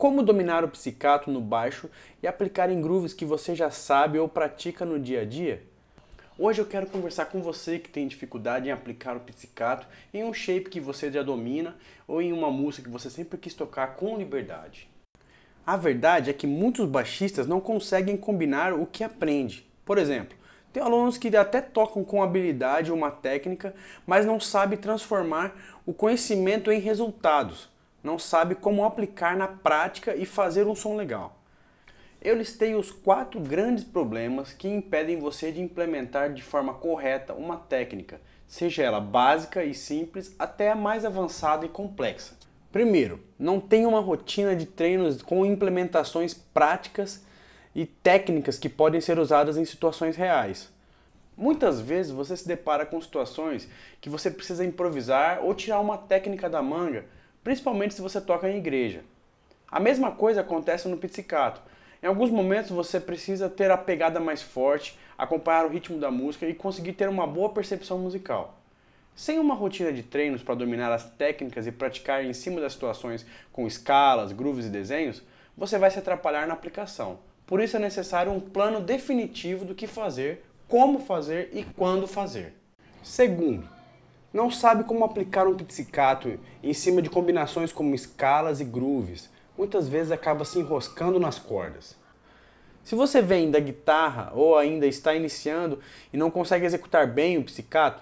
como dominar o pizzicato no baixo e aplicar em grooves que você já sabe ou pratica no dia a dia? Hoje eu quero conversar com você que tem dificuldade em aplicar o pizzicato em um shape que você já domina ou em uma música que você sempre quis tocar com liberdade. A verdade é que muitos baixistas não conseguem combinar o que aprende. Por exemplo, tem alunos que até tocam com habilidade ou uma técnica, mas não sabem transformar o conhecimento em resultados. Não sabe como aplicar na prática e fazer um som legal. Eu listei os 4 grandes problemas que impedem você de implementar de forma correta uma técnica, seja ela básica e simples até a mais avançada e complexa. Primeiro, não tem uma rotina de treinos com implementações práticas e técnicas que podem ser usadas em situações reais. Muitas vezes você se depara com situações que você precisa improvisar ou tirar uma técnica da manga, principalmente se você toca em igreja. A mesma coisa acontece no pizzicato. Em alguns momentos você precisa ter a pegada mais forte, acompanhar o ritmo da música e conseguir ter uma boa percepção musical. Sem uma rotina de treinos para dominar as técnicas e praticar em cima das situações com escalas, grooves e desenhos, você vai se atrapalhar na aplicação. Por isso é necessário um plano definitivo do que fazer, como fazer e quando fazer. Segundo, não sabe como aplicar um pizzicato em cima de combinações como escalas e grooves. Muitas vezes acaba se enroscando nas cordas. Se você vem da guitarra ou ainda está iniciando e não consegue executar bem o pizzicato,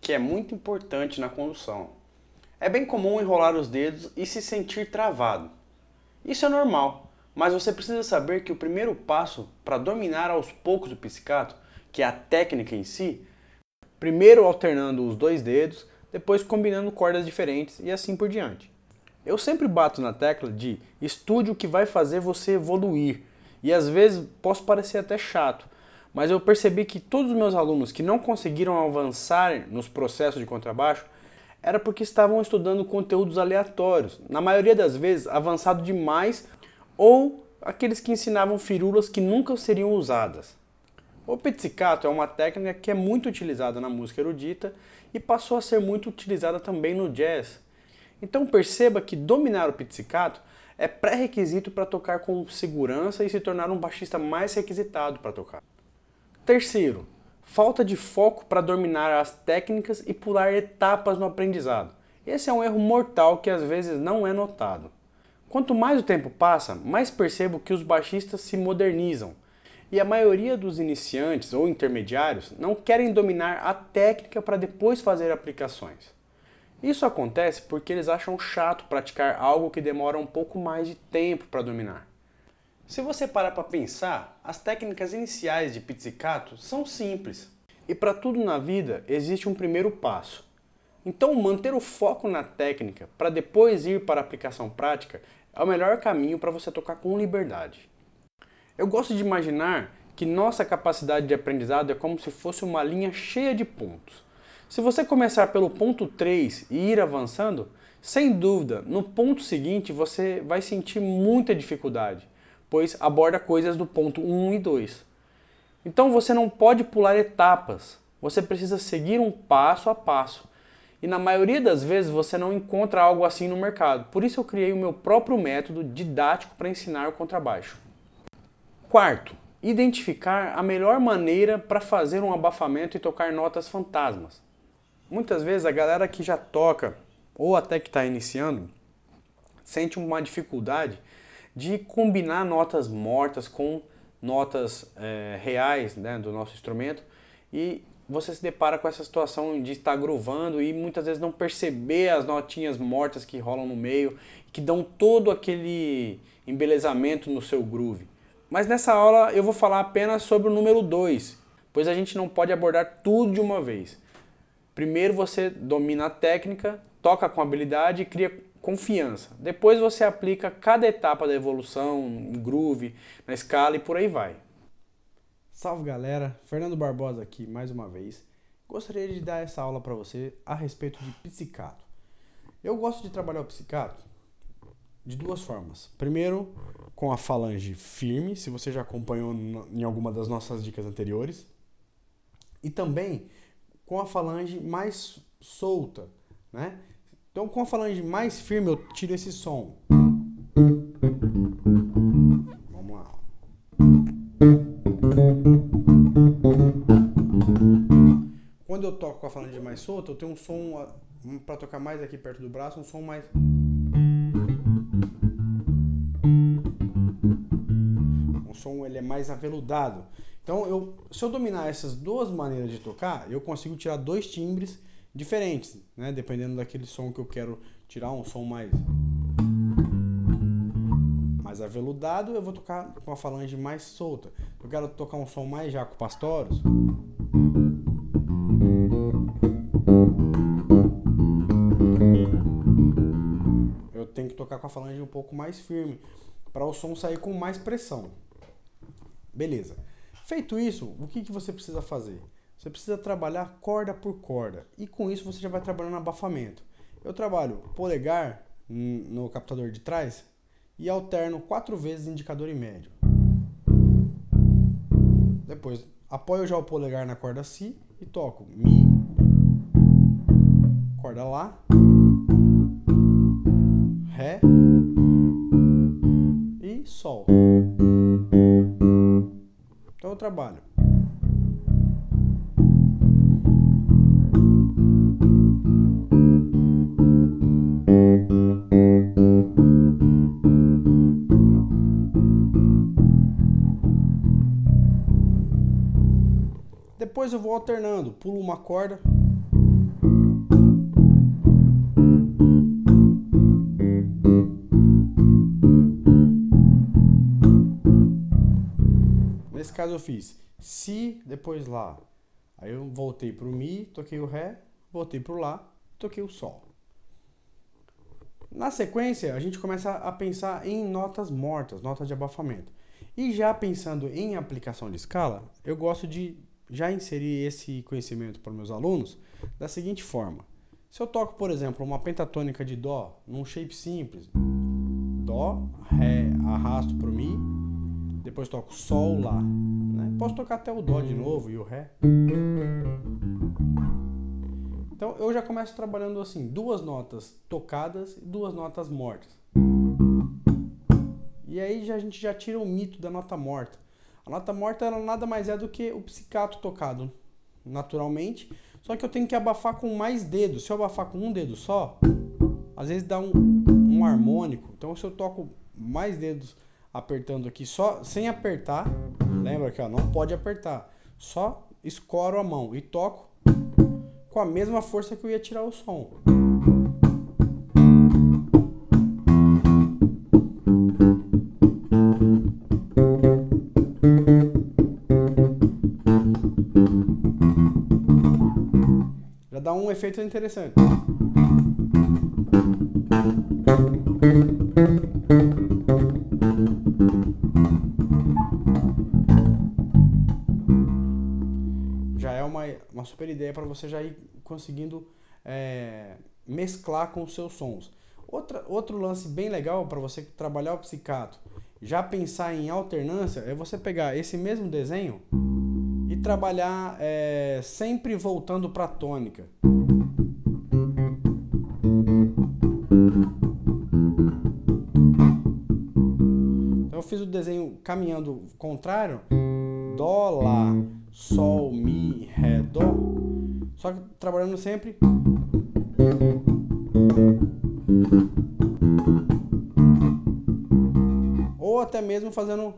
que é muito importante na condução, é bem comum enrolar os dedos e se sentir travado. Isso é normal, mas você precisa saber que o primeiro passo para dominar aos poucos o pizzicato, que é a técnica em si, primeiro alternando os 2 dedos, depois combinando cordas diferentes e assim por diante. Eu sempre bato na tecla de estude o que vai fazer você evoluir. E às vezes posso parecer até chato, mas eu percebi que todos os meus alunos que não conseguiram avançar nos processos de contrabaixo era porque estavam estudando conteúdos aleatórios, na maioria das vezes avançado demais, ou aqueles que ensinavam firulas que nunca seriam usadas. O pizzicato é uma técnica que é muito utilizada na música erudita e passou a ser muito utilizada também no jazz. Então perceba que dominar o pizzicato é pré-requisito para tocar com segurança e se tornar um baixista mais requisitado para tocar. Terceiro, falta de foco para dominar as técnicas e pular etapas no aprendizado. Esse é um erro mortal que às vezes não é notado. Quanto mais o tempo passa, mais percebo que os baixistas se modernizam. E a maioria dos iniciantes ou intermediários não querem dominar a técnica para depois fazer aplicações. Isso acontece porque eles acham chato praticar algo que demora um pouco mais de tempo para dominar. Se você parar para pensar, as técnicas iniciais de pizzicato são simples. E para tudo na vida existe um primeiro passo. Então manter o foco na técnica para depois ir para a aplicação prática é o melhor caminho para você tocar com liberdade. Eu gosto de imaginar que nossa capacidade de aprendizado é como se fosse uma linha cheia de pontos. Se você começar pelo ponto 3 e ir avançando, sem dúvida, no ponto seguinte você vai sentir muita dificuldade, pois aborda coisas do ponto 1 e 2. Então você não pode pular etapas, você precisa seguir um passo a passo. E na maioria das vezes você não encontra algo assim no mercado, por isso eu criei o meu próprio método didático para ensinar o contrabaixo. Quarto, identificar a melhor maneira para fazer um abafamento e tocar notas fantasmas. Muitas vezes a galera que já toca, ou até que está iniciando, sente uma dificuldade de combinar notas mortas com notas reais, né, do nosso instrumento, e você se depara com essa situação de estar groovando e muitas vezes não perceber as notinhas mortas que rolam no meio, que dão todo aquele embelezamento no seu groove. Mas nessa aula eu vou falar apenas sobre o número 2, pois a gente não pode abordar tudo de uma vez. Primeiro você domina a técnica, toca com habilidade e cria confiança. Depois você aplica cada etapa da evolução, no groove, na escala e por aí vai. Salve galera, Fernando Barbosa aqui mais uma vez. Gostaria de dar essa aula para você a respeito de pizzicato. Eu gosto de trabalhar o pizzicato de 2 formas. Primeiro, com a falange firme, se você já acompanhou em alguma das nossas dicas anteriores. E também com a falange mais solta, né? Então, com a falange mais firme, eu tiro esse som. falando de mais solto, eu tenho um som para tocar mais aqui perto do braço, um som mais... O som ele é mais aveludado. Então, se eu dominar essas duas maneiras de tocar, eu consigo tirar dois timbres diferentes, né? Dependendo daquele som que eu quero tirar, um som mais aveludado, eu vou tocar com a falange mais solta. Eu quero tocar um som mais Jaco Pastoros, eu tenho que tocar com a falange um pouco mais firme, para o som sair com mais pressão. Beleza. Feito isso, o que você precisa fazer? Você precisa trabalhar corda por corda, e com isso você já vai trabalhando abafamento. Eu trabalho polegar no captador de trás e alterno 4 vezes indicador e médio. Depois apoio já o polegar na corda Si e toco Mi, corda Lá, Ré e Sol. Então eu trabalho. Depois eu vou alternando, pulo uma corda, nesse caso eu fiz Si, depois Lá, aí eu voltei pro Mi, toquei o Ré, voltei pro Lá, toquei o Sol. Na sequência a gente começa a pensar em notas mortas, notas de abafamento, e já pensando em aplicação de escala, eu gosto de já inseri esse conhecimento para meus alunos da seguinte forma. Se eu toco, por exemplo, uma pentatônica de Dó num shape simples, Dó, Ré, arrasto para o Mi, depois toco Sol, Lá, né? Posso tocar até o Dó de novo e o Ré. Então eu já começo trabalhando assim, duas notas tocadas e duas notas mortas. E aí a gente já tira o mito da nota morta. A nota morta ela nada mais é do que o pizzicato tocado naturalmente, só que eu tenho que abafar com mais dedos. Se eu abafar com um dedo só, às vezes dá um harmônico. Então se eu toco mais dedos apertando aqui, só sem apertar, lembra que não pode apertar, só escoro a mão e toco com a mesma força que eu ia tirar o som. Dá um efeito interessante. Já é uma super ideia para você já ir conseguindo mesclar com os seus sons. Outro lance bem legal para você trabalhar o pizzicato, já pensar em alternância, é você pegar esse mesmo desenho e trabalhar sempre voltando para a tônica. Então eu fiz o desenho caminhando contrário, Dó, Lá, Sol, Mi, Ré, Dó, só que trabalhando sempre. Ou até mesmo fazendo...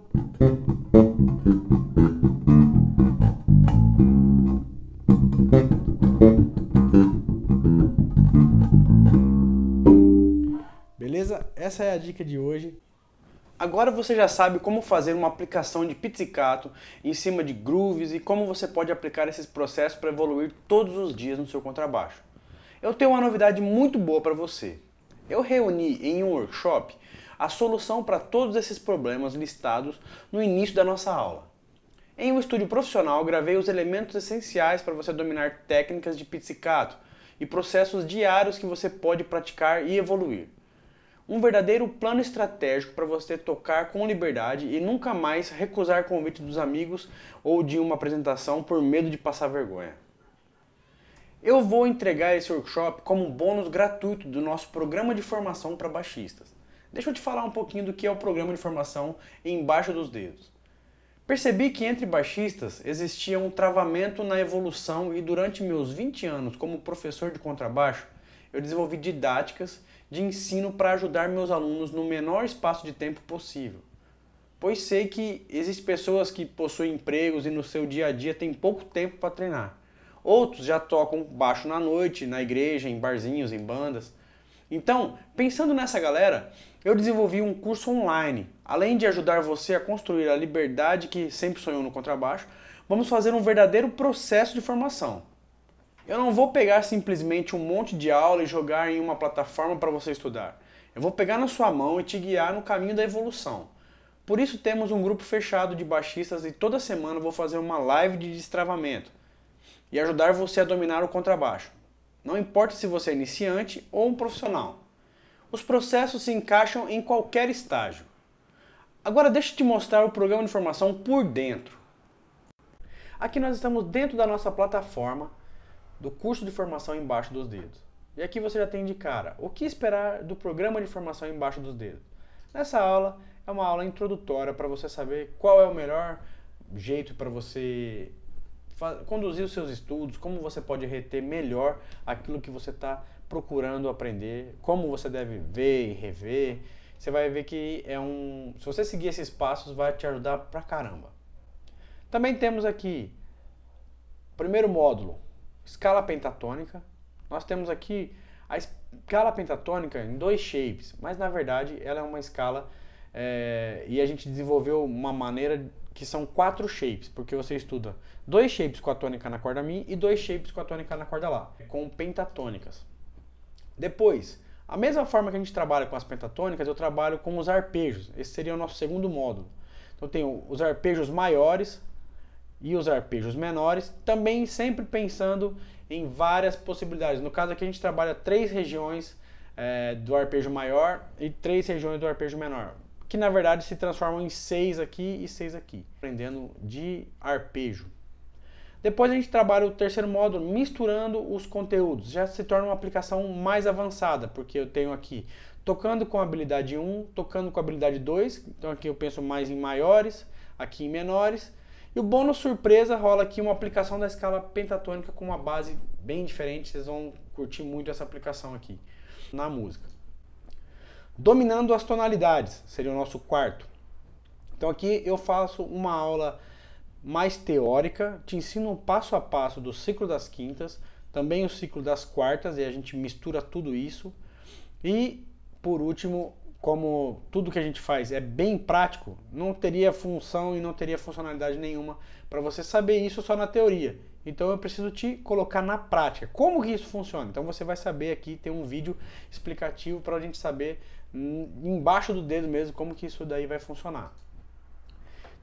Beleza? Essa é a dica de hoje. Agora você já sabe como fazer uma aplicação de pizzicato em cima de grooves e como você pode aplicar esses processos para evoluir todos os dias no seu contrabaixo. Eu tenho uma novidade muito boa para você. Eu reuni em um workshop a solução para todos esses problemas listados no início da nossa aula. Em um estúdio profissional, gravei os elementos essenciais para você dominar técnicas de pizzicato e processos diários que você pode praticar e evoluir. Um verdadeiro plano estratégico para você tocar com liberdade e nunca mais recusar convite dos amigos ou de uma apresentação por medo de passar vergonha. Eu vou entregar esse workshop como um bônus gratuito do nosso programa de formação para baixistas. Deixa eu te falar um pouquinho do que é o programa de formação Embaixo dos Dedos. Percebi que entre baixistas existia um travamento na evolução e durante meus 20 anos como professor de contrabaixo, eu desenvolvi didáticas de ensino para ajudar meus alunos no menor espaço de tempo possível. Pois sei que existem pessoas que possuem empregos e no seu dia a dia têm pouco tempo para treinar. Outros já tocam baixo na noite, na igreja, em barzinhos, em bandas. Então, pensando nessa galera, eu desenvolvi um curso online. Além de ajudar você a construir a liberdade que sempre sonhou no contrabaixo, vamos fazer um verdadeiro processo de formação. Eu não vou pegar simplesmente um monte de aula e jogar em uma plataforma para você estudar. Eu vou pegar na sua mão e te guiar no caminho da evolução. Por isso temos um grupo fechado de baixistas e toda semana eu vou fazer uma live de destravamento e ajudar você a dominar o contrabaixo. Não importa se você é iniciante ou um profissional. Os processos se encaixam em qualquer estágio. Agora deixa eu te mostrar o programa de formação por dentro. Aqui nós estamos dentro da nossa plataforma do curso de formação Embaixo dos Dedos. E aqui você já tem de cara o que esperar do programa de formação Embaixo dos Dedos. Nessa aula é uma aula introdutória para você saber qual é o melhor jeito para você conduzir os seus estudos, como você pode reter melhor aquilo que você está procurando aprender, como você deve ver e rever. Você vai ver que se você seguir esses passos, vai te ajudar pra caramba. Também temos aqui, primeiro módulo, escala pentatônica. Nós temos aqui a escala pentatônica em 2 shapes, mas na verdade ela é uma escala e a gente desenvolveu uma maneira que são 4 shapes, porque você estuda 2 shapes com a tônica na corda Mi e 2 shapes com a tônica na corda Lá, com pentatônicas. Depois, a mesma forma que a gente trabalha com as pentatônicas, eu trabalho com os arpejos. Esse seria o nosso segundo módulo. Então eu tenho os arpejos maiores e os arpejos menores, também sempre pensando em várias possibilidades. No caso aqui a gente trabalha 3 regiões do arpejo maior e 3 regiões do arpejo menor, que na verdade se transformam em 6 aqui e 6 aqui, aprendendo de arpejo. Depois a gente trabalha o terceiro módulo misturando os conteúdos, já se torna uma aplicação mais avançada, porque eu tenho aqui tocando com habilidade 1, tocando com habilidade 2, então aqui eu penso mais em maiores, aqui em menores, e o bônus surpresa rola aqui uma aplicação da escala pentatônica com uma base bem diferente, vocês vão curtir muito essa aplicação aqui na música. Dominando as tonalidades, seria o nosso quarto. Então aqui eu faço uma aula mais teórica, te ensino um passo a passo do ciclo das quintas, também o ciclo das quartas, e a gente mistura tudo isso. E por último, como tudo que a gente faz é bem prático, não teria função e não teria funcionalidade nenhuma para você saber isso só na teoria. Então eu preciso te colocar na prática. Como que isso funciona? Então você vai saber aqui, tem um vídeo explicativo para a gente saber embaixo do dedo mesmo como que isso daí vai funcionar.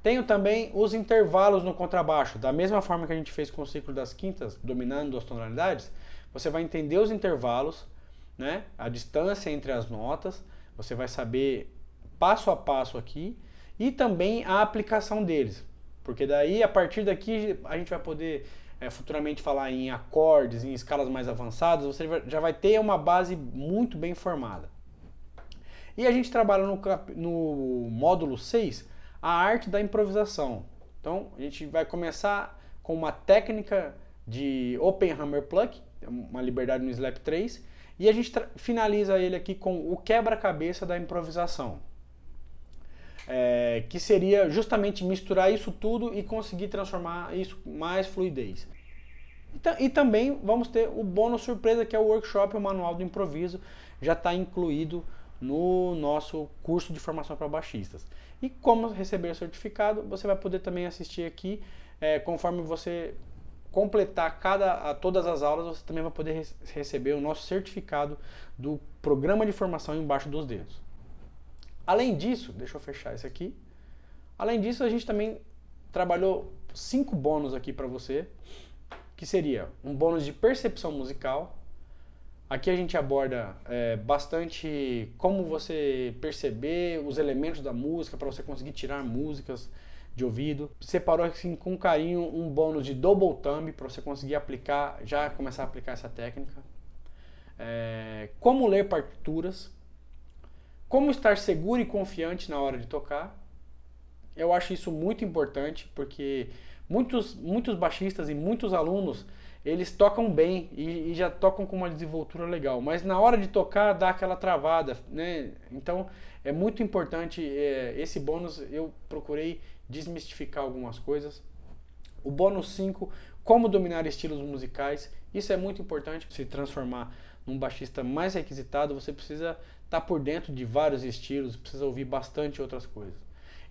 Tenho também os intervalos no contrabaixo. Da mesma forma que a gente fez com o ciclo das quintas, dominando as tonalidades, você vai entender os intervalos, né? A distância entre as notas, você vai saber passo a passo aqui e também a aplicação deles. Porque daí, a partir daqui, a gente vai poder futuramente falar em acordes, em escalas mais avançadas, você já vai ter uma base muito bem formada. E a gente trabalha no módulo 6, a arte da improvisação. Então, a gente vai começar com uma técnica de open hammer pluck, uma liberdade no slap 3, e a gente finaliza ele aqui com o quebra-cabeça da improvisação. Que seria justamente misturar isso tudo e conseguir transformar isso em mais fluidez. E também vamos ter o bônus surpresa, que é o workshop, o manual do improviso, já está incluído no nosso curso de formação para baixistas. E como receber o certificado, você vai poder também assistir aqui, conforme você completar todas as aulas, você também vai poder receber o nosso certificado do programa de formação Embaixo dos Dedos. Além disso, deixa eu fechar isso aqui. Além disso, a gente também trabalhou 5 bônus aqui para você, que seria um bônus de percepção musical. Aqui a gente aborda bastante como você perceber os elementos da música para você conseguir tirar músicas de ouvido. Separou assim com carinho um bônus de double thumb para você conseguir aplicar, já começar a aplicar essa técnica. Como ler partituras. Como estar seguro e confiante na hora de tocar. Eu acho isso muito importante, porque muitos baixistas e muitos alunos, eles tocam bem e já tocam com uma desenvoltura legal, mas na hora de tocar dá aquela travada, né? Então é muito importante esse bônus. Eu procurei desmistificar algumas coisas. O bônus 5, como dominar estilos musicais, isso é muito importante. Se transformar num baixista mais requisitado, você precisa estar por dentro de vários estilos, precisa ouvir bastante outras coisas.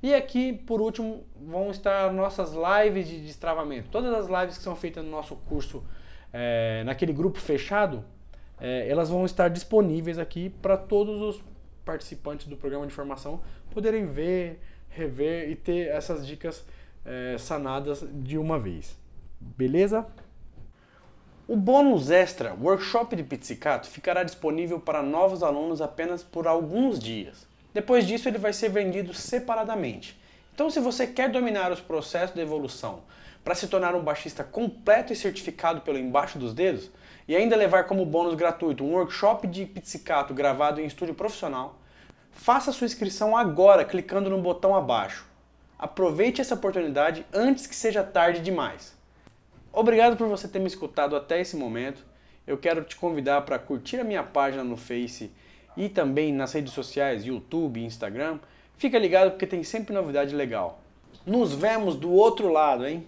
E aqui, por último, vão estar nossas lives de destravamento. Todas as lives que são feitas no nosso curso, naquele grupo fechado, elas vão estar disponíveis aqui para todos os participantes do programa de formação poderem ver, rever e ter essas dicas sanadas de uma vez. Beleza? O bônus extra, workshop de pizzicato, ficará disponível para novos alunos apenas por alguns dias. Depois disso, ele vai ser vendido separadamente. Então, se você quer dominar os processos de evolução para se tornar um baixista completo e certificado pelo Embaixo dos Dedos, e ainda levar como bônus gratuito um workshop de pizzicato gravado em estúdio profissional, faça sua inscrição agora clicando no botão abaixo. Aproveite essa oportunidade antes que seja tarde demais. Obrigado por você ter me escutado até esse momento. Eu quero te convidar para curtir a minha página no Face e também nas redes sociais, YouTube e Instagram. Fica ligado porque tem sempre novidade legal. Nos vemos do outro lado, hein?